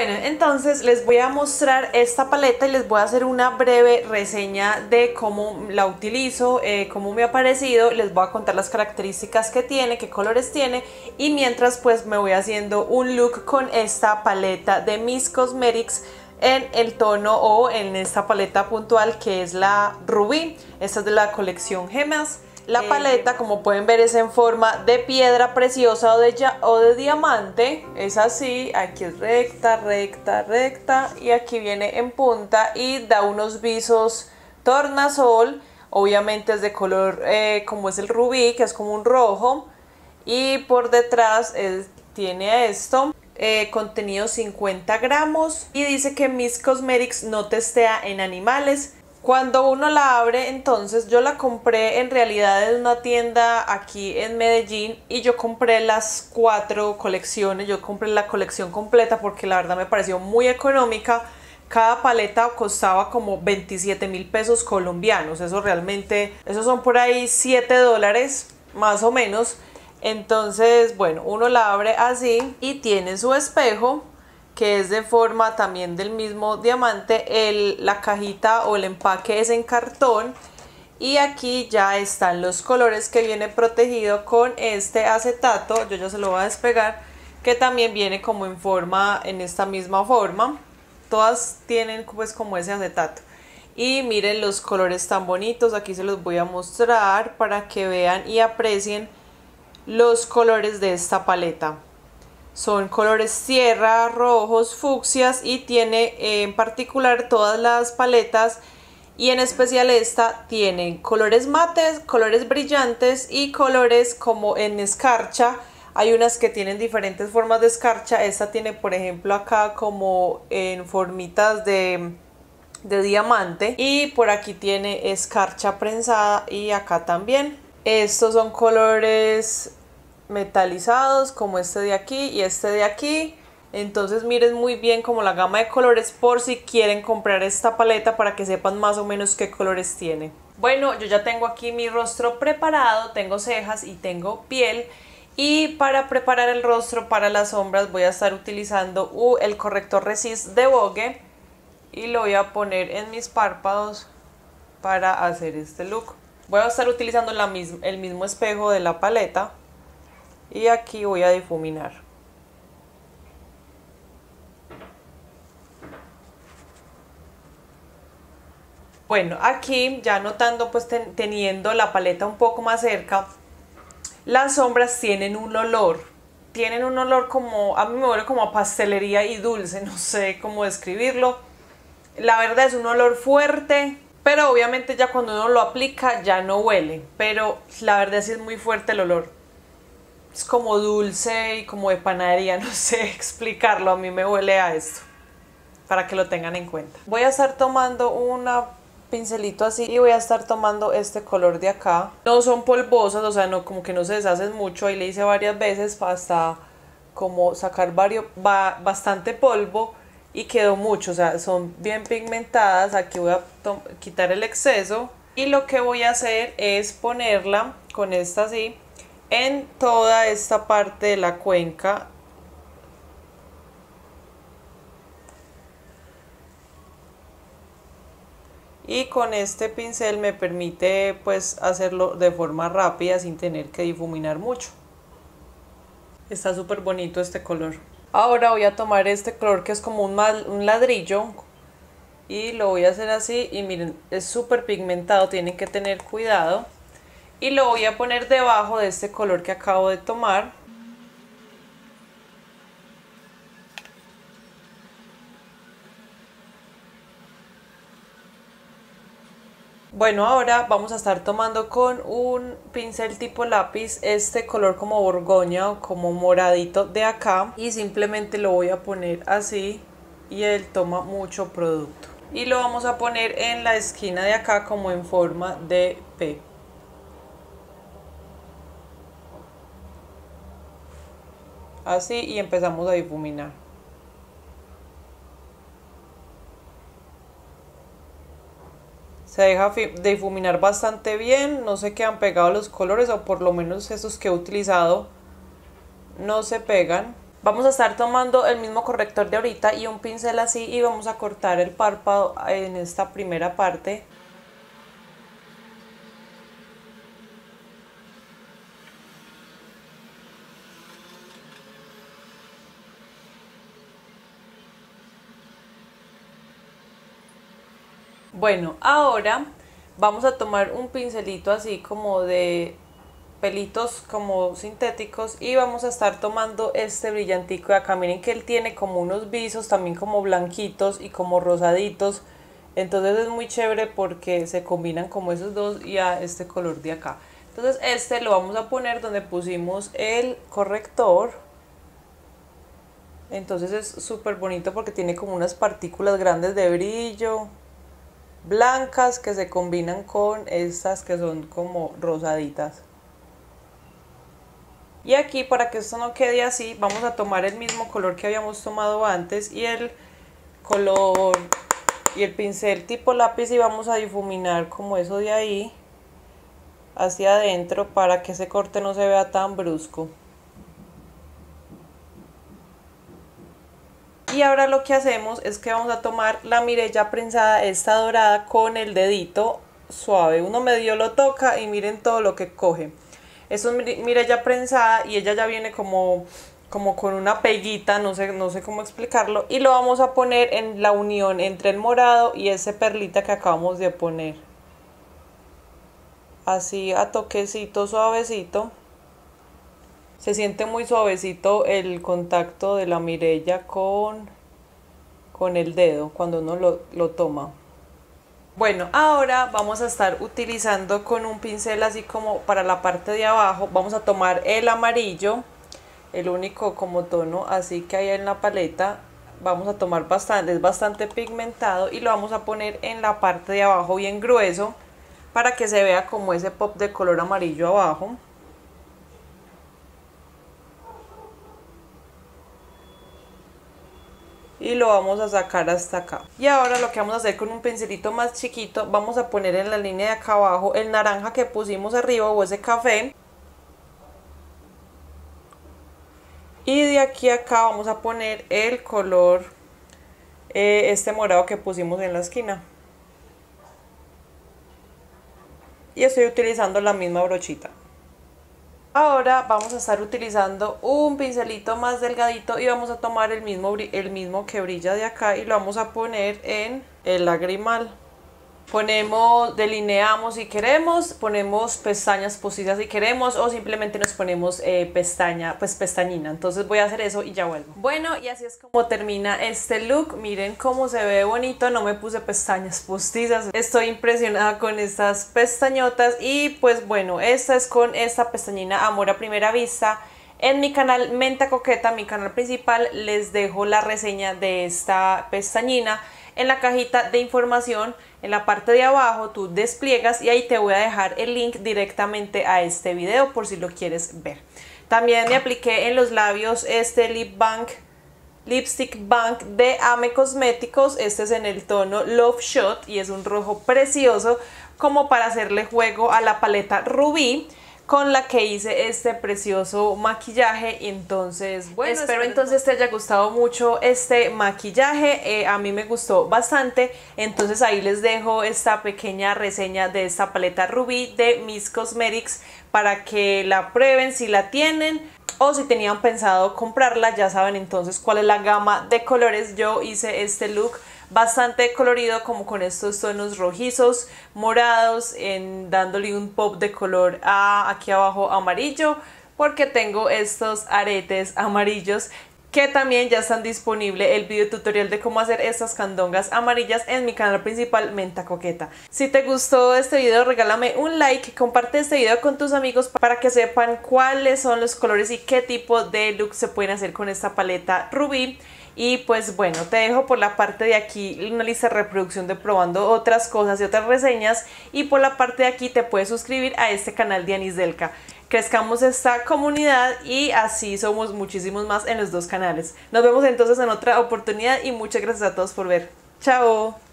Bueno, entonces les voy a mostrar esta paleta y les voy a hacer una breve reseña de cómo la utilizo, cómo me ha parecido, les voy a contar las características que tiene, qué colores tiene y mientras pues me voy haciendo un look con esta paleta de Miis Cosmetics en el tono o en esta paleta puntual que es la Rubí. Esta es de la colección Gemas. La paleta, como pueden ver, es en forma de piedra preciosa o de diamante. Es así, aquí es recta, recta, recta y aquí viene en punta y da unos visos tornasol. Obviamente es de color como es el rubí, que es como un rojo. Y por detrás tiene esto. Contenido 50 gramos y dice que Miis Cosmetics no testea en animales. Cuando uno la abre, entonces yo la compré en realidad en una tienda aquí en Medellín y yo compré las 4 colecciones, yo compré la colección completa porque la verdad me pareció muy económica. Cada paleta costaba como 27.000 pesos colombianos, eso realmente, esos son por ahí $7 más o menos. Entonces, bueno, uno la abre así y tiene su espejo que es de forma también del mismo diamante. La cajita o el empaque es en cartón y aquí ya están los colores que viene protegido con este acetato. Yo ya se lo voy a despegar, que también viene como en forma, en esta misma forma. Todas tienen pues como ese acetato. Y miren los colores tan bonitos, aquí se los voy a mostrar para que vean y aprecien los colores de esta paleta. Son colores tierra, rojos, fucsias y tiene en particular todas las paletas y en especial esta tienen colores mates, colores brillantes y colores como en escarcha. Hay unas que tienen diferentes formas de escarcha, esta tiene por ejemplo acá como en formitas de diamante y por aquí tiene escarcha prensada y acá también. Estos son colores metalizados como este de aquí y este de aquí. Entonces miren muy bien como la gama de colores por si quieren comprar esta paleta para que sepan más o menos qué colores tiene. Bueno, yo ya tengo aquí mi rostro preparado, tengo cejas y tengo piel. Y para preparar el rostro para las sombras voy a estar utilizando el corrector Resist de Vogue. Y lo voy a poner en mis párpados para hacer este look. Voy a estar utilizando el mismo espejo de la paleta y aquí voy a difuminar. Bueno, aquí ya notando pues teniendo la paleta un poco más cerca, las sombras tienen un olor como, a mí me huele como a pastelería y dulce, no sé cómo describirlo. La verdad es un olor fuerte. Pero obviamente ya cuando uno lo aplica ya no huele, pero la verdad sí es muy fuerte el olor. Es como dulce y como de panadería, no sé explicarlo, a mí me huele a esto, para que lo tengan en cuenta. Voy a estar tomando un pincelito así y voy a estar tomando este color de acá. No son polvosos, o sea, no, como que no se deshacen mucho, ahí le hice varias veces hasta como sacar bastante polvo. Y quedó mucho, o sea, son bien pigmentadas. Aquí voy a quitar el exceso y lo que voy a hacer es ponerla con esta así en toda esta parte de la cuenca. Y con este pincel me permite pues hacerlo de forma rápida sin tener que difuminar mucho. Está súper bonito este color. Ahora voy a tomar este color que es como un ladrillo y lo voy a hacer así y miren, es súper pigmentado, tienen que tener cuidado. Y lo voy a poner debajo de este color que acabo de tomar. Bueno, ahora vamos a estar tomando con un pincel tipo lápiz este color como borgoña o como moradito de acá y simplemente lo voy a poner así y él toma mucho producto. Y lo vamos a poner en la esquina de acá como en forma de P. Así y empezamos a difuminar. Se deja difuminar bastante bien, no se quedan pegados los colores o por lo menos esos que he utilizado no se pegan. Vamos a estar tomando el mismo corrector de ahorita y un pincel así y vamos a cortar el párpado en esta primera parte. Bueno, ahora vamos a tomar un pincelito así como de pelitos como sintéticos y vamos a estar tomando este brillantico de acá. Miren que él tiene como unos visos también como blanquitos y como rosaditos, entonces es muy chévere porque se combinan como esos dos y a este color de acá. Entonces este lo vamos a poner donde pusimos el corrector. Entonces es súper bonito porque tiene como unas partículas grandes de brillo blancas que se combinan con estas que son como rosaditas. Y aquí, para que esto no quede así, vamos a tomar el mismo color que habíamos tomado antes y el color y el pincel tipo lápiz, y vamos a difuminar como eso de ahí hacia adentro para que ese corte no se vea tan brusco. Y ahora lo que hacemos es que vamos a tomar la Mirella prensada, esta dorada, con el dedito suave. Uno medio lo toca y miren todo lo que coge. Esto es Mirella prensada y ella ya viene como con una peguita, no sé cómo explicarlo. Y lo vamos a poner en la unión entre el morado y ese perlita que acabamos de poner. Así a toquecito, suavecito. Se siente muy suavecito el contacto de la Mirella con el dedo cuando uno lo toma. Bueno, ahora vamos a estar utilizando con un pincel así como para la parte de abajo. Vamos a tomar el amarillo, el único como tono así que hay en la paleta. Vamos a tomar bastante, es bastante pigmentado, y lo vamos a poner en la parte de abajo bien grueso para que se vea como ese pop de color amarillo abajo. Y lo vamos a sacar hasta acá. Y ahora lo que vamos a hacer con un pincelito más chiquito, vamos a poner en la línea de acá abajo el naranja que pusimos arriba o ese café. Y de aquí a acá vamos a poner el color, este morado que pusimos en la esquina. Y estoy utilizando la misma brochita. Ahora vamos a estar utilizando un pincelito más delgadito y vamos a tomar el mismo que brilla de acá y lo vamos a poner en el lagrimal. Ponemos, delineamos si queremos, ponemos pestañas postizas si queremos, o simplemente nos ponemos pestañina. Entonces voy a hacer eso y ya vuelvo. Bueno, y así es como termina este look. Miren cómo se ve bonito, no me puse pestañas postizas. Estoy impresionada con estas pestañotas. Y pues bueno, esta es con esta pestañina Amor a Primera Vista. En mi canal Menta Coqueta, mi canal principal, les dejo la reseña de esta pestañina. En la cajita de información, en la parte de abajo, tú despliegas y ahí te voy a dejar el link directamente a este video por si lo quieres ver. También me apliqué en los labios este Lipstick Bank de Amé Cosméticos. Este es en el tono Love Shot y es un rojo precioso como para hacerle juego a la paleta Rubí con la que hice este precioso maquillaje. Y entonces, bueno, espero entonces te haya gustado mucho este maquillaje. A mí me gustó bastante. Entonces ahí les dejo esta pequeña reseña de esta paleta Rubí de Miis Cosmetics para que la prueben si la tienen o si tenían pensado comprarla. Ya saben entonces cuál es la gama de colores. Yo hice este look bastante colorido, como con estos tonos rojizos, morados, dándole un pop de color aquí abajo amarillo, porque tengo estos aretes amarillos que también ya están disponible el video tutorial de cómo hacer estas candongas amarillas en mi canal principal Menta Coqueta. Si te gustó este video, regálame un like, comparte este video con tus amigos para que sepan cuáles son los colores y qué tipo de look se pueden hacer con esta paleta Rubí. Y pues bueno, te dejo por la parte de aquí una lista de reproducción de probando otras cosas y otras reseñas, y por la parte de aquí te puedes suscribir a este canal Dianisdelca. Crezcamos esta comunidad y así somos muchísimos más en los dos canales. Nos vemos entonces en otra oportunidad y muchas gracias a todos por ver. ¡Chao!